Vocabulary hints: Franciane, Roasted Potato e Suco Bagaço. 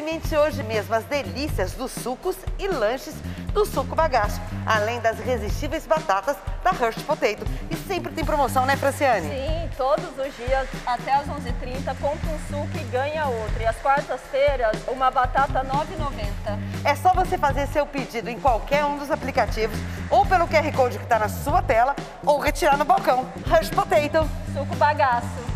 Experimente hoje mesmo as delícias dos sucos e lanches do Suco Bagaço, além das irresistíveis batatas da Roasted Potato. E sempre tem promoção, né, Franciane? Sim, todos os dias, até às 11h30, compra um suco e ganha outro. E às quartas-feiras, uma batata R$ 9,90. É só você fazer seu pedido em qualquer um dos aplicativos, ou pelo QR Code que está na sua tela, ou retirar no balcão. Roasted Potato, Suco Bagaço.